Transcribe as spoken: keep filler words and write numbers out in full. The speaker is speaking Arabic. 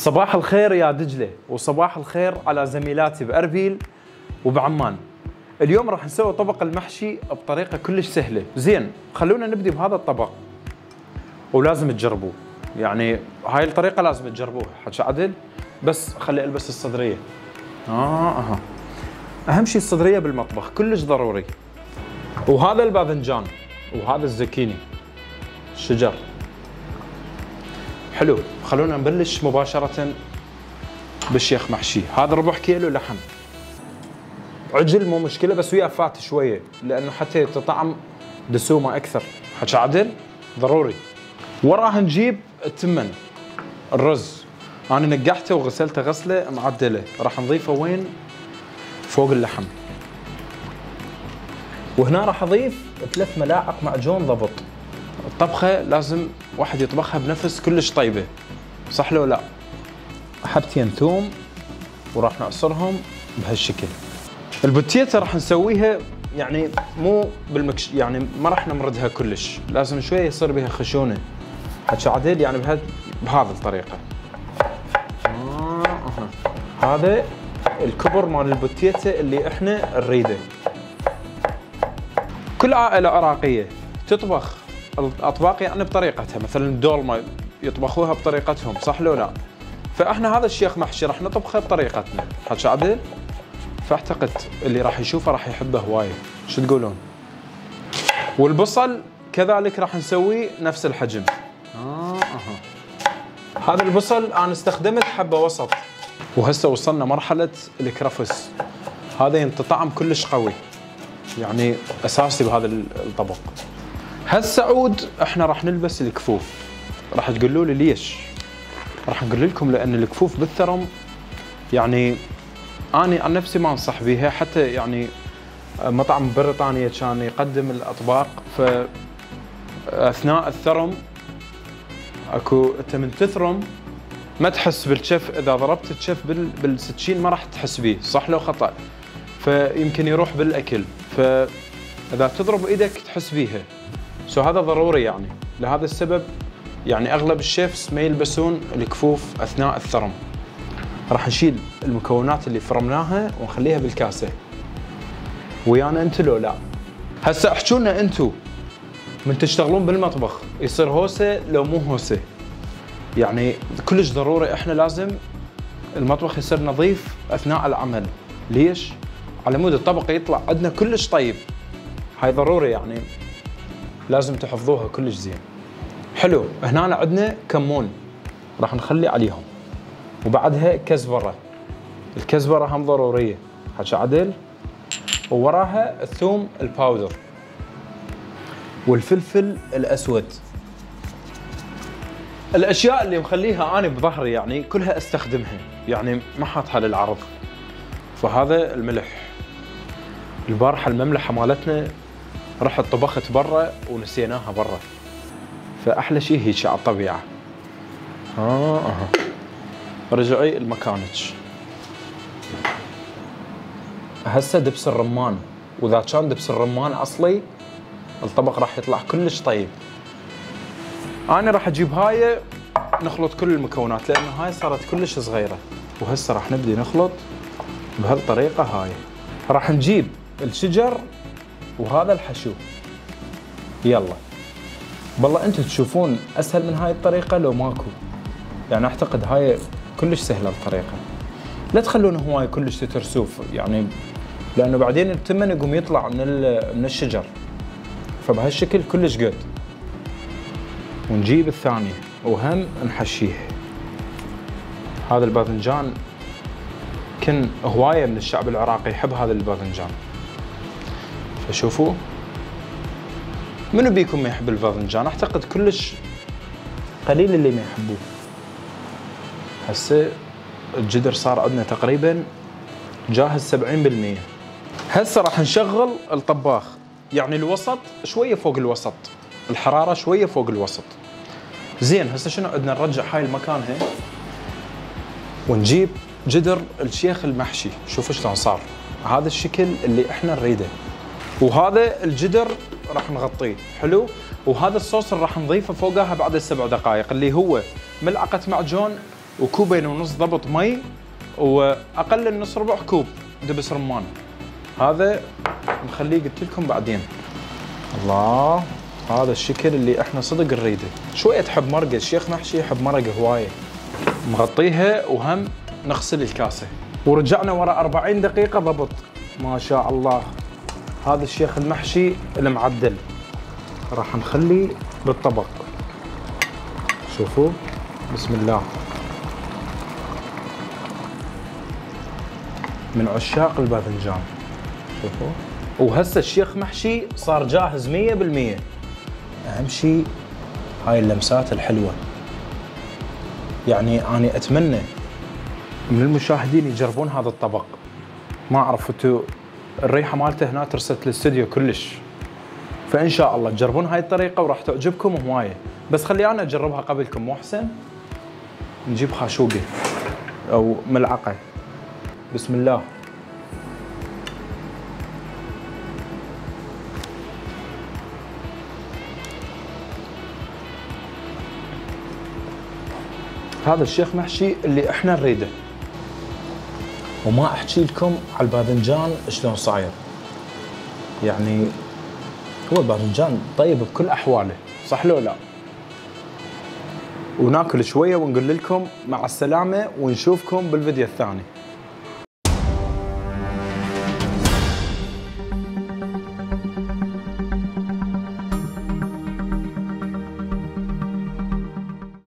صباح الخير يا دجلة، وصباح الخير على زميلاتي بأربيل وبعمان. اليوم راح نسوي طبق المحشي بطريقة كلش سهلة. زين، خلونا نبدي بهذا الطبق ولازم تجربوه، يعني هاي الطريقة لازم تجربوها. حكي عدل، بس خلي ألبس الصدرية. آه أها أهم شيء الصدرية بالمطبخ، كلش ضروري. وهذا الباذنجان، وهذا الزكيني الشجر. حلو، خلونا نبلش مباشرة بالشيخ محشي. هذا ربع كيلو لحم عجل، مو مشكلة، بس وياه فات شوية لأنه حتى تطعم دسومة أكثر. حكي عدل، ضروري. وراها نجيب التمن، الرز أنا نقحته وغسلته غسلة معدلة، راح نضيفه وين؟ فوق اللحم. وهنا راح أضيف ثلاث ملاعق معجون ضبط. الطبخة لازم واحد يطبخها بنفس كلش طيبة، صح لو لا؟ حبتين ثوم وراح نعصرهم بهالشكل. البوتيتا راح نسويها يعني مو بالمكش، يعني ما راح نمردها كلش، لازم شوية يصير بها خشونة. حكي عدل، يعني بهذه بهذه الطريقة. آه آه. هذا الكبر مال البوتيتا اللي احنا نريده. كل عائلة عراقية تطبخ الأطباق يعني بطريقتها، مثلا الدولمة يطبخوها بطريقتهم، صح لو لا؟ فاحنا هذا الشيخ محشي راح نطبخه بطريقتنا. حكي عدل، فاعتقد اللي راح يشوفه راح يحبه هواية. شو تقولون؟ والبصل كذلك راح نسويه نفس الحجم. آه آه. هذا البصل انا استخدمت حبة وسط. وهسه وصلنا مرحلة الكرفس، هذا ينطعم كلش قوي، يعني اساسي بهذا الطبق. هسه عود احنا راح نلبس الكفوف. راح تقولوا لي ليش؟ راح نقول لكم لان الكفوف بالثرم يعني أنا عن نفسي ما أنصح بيها، حتى يعني مطعم بريطانيا كان يقدم الأطباق، فأثناء الثرم أكو أنت من تثرم ما تحس بالشف، إذا ضربت الشف بالسكين ما راح تحس بيه، صح لو خطأ؟ فيمكن يروح بالأكل، فإذا تضرب إيدك تحس بيها، سو هذا ضروري يعني. لهذا السبب يعني أغلب الشيفس ما يلبسون الكفوف أثناء الثرم. راح نشيل المكونات اللي فرمناها ونخليها بالكاسه. ويانا انتو لو لا؟ هسه احكوا لنا انتو من تشتغلون بالمطبخ يصير هوسه لو مو هوسه؟ يعني كلش ضروري، احنا لازم المطبخ يصير نظيف اثناء العمل. ليش؟ على مود الطبق يطلع عندنا كلش طيب. هاي ضروري يعني لازم تحفظوها كلش زين. حلو، هنا عندنا كمون راح نخلي عليهم. وبعدها كزبرة، الكزبرة هم ضرورية. حكي عدل. ووراها الثوم الباودر والفلفل الأسود. الأشياء اللي مخليها أنا بظهري يعني كلها أستخدمها، يعني ما حاطها للعرض. فهذا الملح، البارحة المملحة مالتنا رحت طبخت برا ونسيناها برا، فأحلى شيء هيك على الطبيعة. آه آه. رجعي لمكانك. هسه دبس الرمان، واذا كان دبس الرمان اصلي الطبق راح يطلع كلش طيب. انا راح اجيب هاي نخلط كل المكونات لان هاي صارت كلش صغيره. وهسه راح نبدي نخلط بهالطريقه هاي. راح نجيب الشجر وهذا الحشو. يلا بالله انتم تشوفون اسهل من هاي الطريقه لو ماكو، يعني اعتقد هاي كلش سهله الطريقه. لا تخلون هواي كلش تترسوف يعني، لانه بعدين التمن يقوم يطلع من من الشجر، فبهالشكل كلش قد. ونجيب الثانيه وهم نحشيه. هذا الباذنجان كن هوايه من الشعب العراقي يحب هذا الباذنجان، فشوفوا منو بيكم ما يحب الباذنجان؟ اعتقد كلش قليل اللي ما يحبوه. هسه الجدر صار عندنا تقريبا جاهز سبعين بالمية. هسه راح نشغل الطباخ، يعني الوسط شويه فوق الوسط، الحراره شويه فوق الوسط. زين، هسه شنو عندنا؟ نرجع هاي لمكانها ونجيب جدر الشيخ المحشي. شوفوا شلون صار، هذا الشكل اللي احنا نريده. وهذا الجدر راح نغطيه. حلو، وهذا الصوص اللي راح نضيفه فوقها بعد السبع دقائق اللي هو ملعقه معجون وكوبين ونص ضبط مي واقل من نص ربع كوب دبس رمان. هذا نخليه قلت لكم بعدين. الله، هذا الشكل اللي احنا صدق نريده. شويه حب مرقه، الشيخ نحشي يحب مرقه هوايه. نغطيها وهم نغسل الكاسه. ورجعنا ورا أربعين دقيقه ضبط. ما شاء الله، هذا الشيخ المحشي المعدل. راح نخليه بالطبق. شوفوا، بسم الله. من عشاق الباذنجان. شوفوا، وهسه الشيخ محشي صار جاهز مية بالمية. اهم شيء هاي اللمسات الحلوه. يعني انا اتمنى من المشاهدين يجربون هذا الطبق. ما اعرف انتم، الريحه مالته هنا ترست الاستوديو كلش. فان شاء الله تجربون هاي الطريقه وراح تعجبكم هوايه. بس خلي انا اجربها قبلكم، مو احسن؟ نجيب خاشوقه او ملعقه. بسم الله. هذا الشيخ محشي اللي احنا نريده. وما احكي لكم على الباذنجان شلون صاير. يعني هو الباذنجان طيب بكل احواله، صح لو لا؟ وناكل شويه ونقول لكم مع السلامه ونشوفكم بالفيديو الثاني.